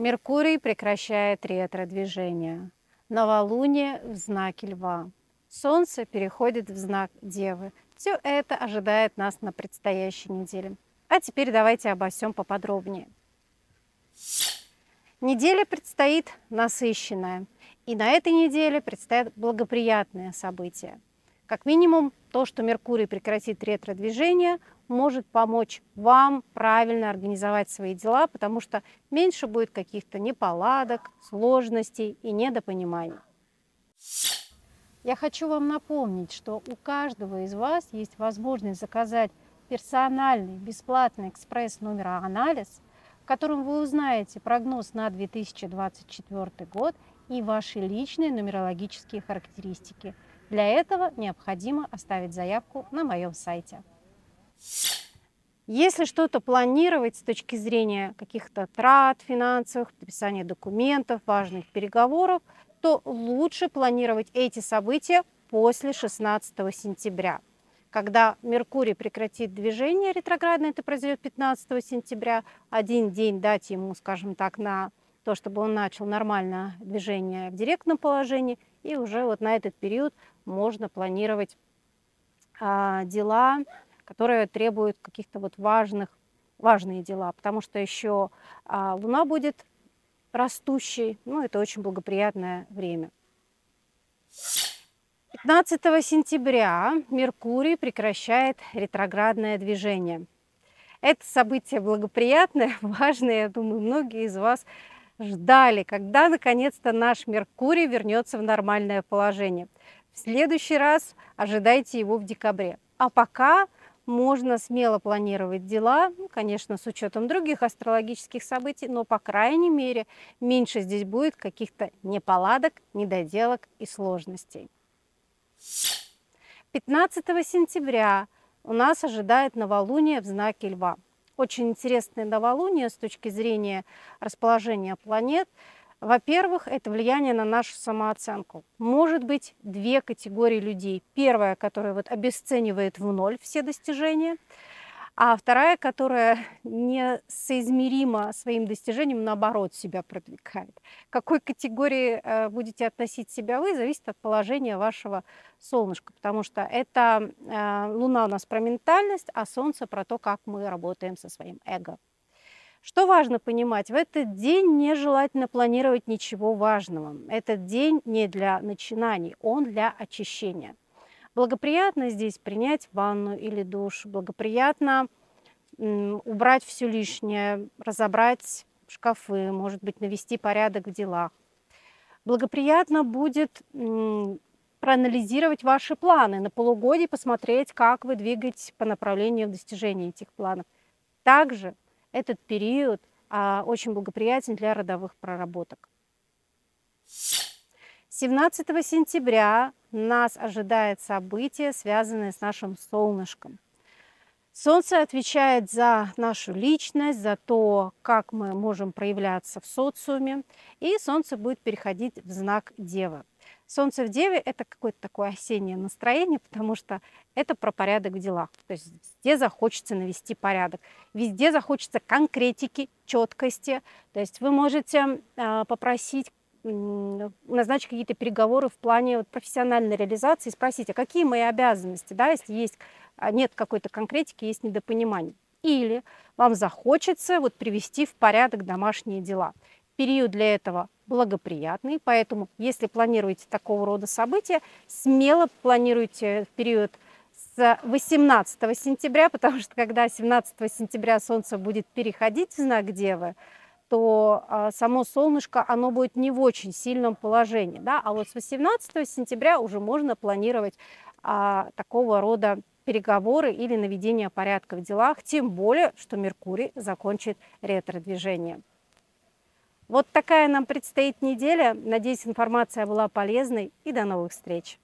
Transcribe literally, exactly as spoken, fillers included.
Меркурий прекращает ретродвижение. Новолуние в знаке Льва. Солнце переходит в знак Девы. Все это ожидает нас на предстоящей неделе. А теперь давайте обо всем поподробнее. Неделя предстоит насыщенная. И на этой неделе предстоят благоприятные события. Как минимум, то, что Меркурий прекратит ретродвижение, может помочь вам правильно организовать свои дела, потому что меньше будет каких-то неполадок, сложностей и недопониманий. Я хочу вам напомнить, что у каждого из вас есть возможность заказать персональный бесплатный экспресс-нумерооанализ, в котором вы узнаете прогноз на две тысячи двадцать четвёртый год и ваши личные нумерологические характеристики. Для этого необходимо оставить заявку на моем сайте. Если что-то планировать с точки зрения каких-то трат финансовых, подписания документов, важных переговоров, то лучше планировать эти события после шестнадцатого сентября. Когда Меркурий прекратит движение ретроградное, это произойдет пятнадцатого сентября, один день дать ему, скажем так, на то, чтобы он начал нормальное движение в директном положении, и уже вот на этот период можно планировать а, дела, которые требуют каких-то вот важных, важные дела, потому что еще а, Луна будет растущей, ну это очень благоприятное время. пятнадцатого сентября Меркурий прекращает ретроградное движение. Это событие благоприятное, важное, я думаю, многие из вас ждали, когда наконец-то наш Меркурий вернется в нормальное положение. В следующий раз ожидайте его в декабре. А пока можно смело планировать дела, ну, конечно, с учетом других астрологических событий, но, по крайней мере, меньше здесь будет каких-то неполадок, недоделок и сложностей. пятнадцатого сентября у нас ожидает новолуние в знаке Льва. Очень интересное новолуние с точки зрения расположения планет. Во-первых, это влияние на нашу самооценку. Может быть, две категории людей. Первая, которая вот обесценивает в ноль все достижения, а вторая, которая несоизмеримо своим достижением, наоборот, себя продвигает. К какой категории будете относить себя вы, зависит от положения вашего солнышка, потому что это Луна у нас про ментальность, а Солнце про то, как мы работаем со своим эго. Что важно понимать, в этот день нежелательно планировать ничего важного. Этот день не для начинаний, он для очищения. Благоприятно здесь принять ванну или душ, благоприятно убрать все лишнее, разобрать шкафы, может быть, навести порядок в делах. Благоприятно будет проанализировать ваши планы на полугодие, посмотреть, как вы двигаетесь по направлению в достижении этих планов. Также этот период очень благоприятен для родовых проработок. семнадцатого сентября нас ожидает событие, связанное с нашим солнышком. Солнце отвечает за нашу личность, за то, как мы можем проявляться в социуме. И Солнце будет переходить в знак Девы. Солнце в Деве – это какое-то такое осеннее настроение, потому что это про порядок в делах. То есть везде захочется навести порядок, везде захочется конкретики, четкости. То есть вы можете попросить, назначить какие-то переговоры в плане вот профессиональной реализации, спросить, а какие мои обязанности, да, если есть, нет какой-то конкретики, есть недопонимание. Или вам захочется вот привести в порядок домашние дела. Период для этого благоприятный, поэтому если планируете такого рода события, смело планируйте в период с восемнадцатого сентября, потому что когда семнадцатого сентября Солнце будет переходить в знак Девы, то само солнышко, оно будет не в очень сильном положении. Да? А вот с восемнадцатого сентября уже можно планировать а, такого рода переговоры или наведение порядка в делах, тем более, что Меркурий закончит ретродвижение. Вот такая нам предстоит неделя. Надеюсь, информация была полезной, и до новых встреч!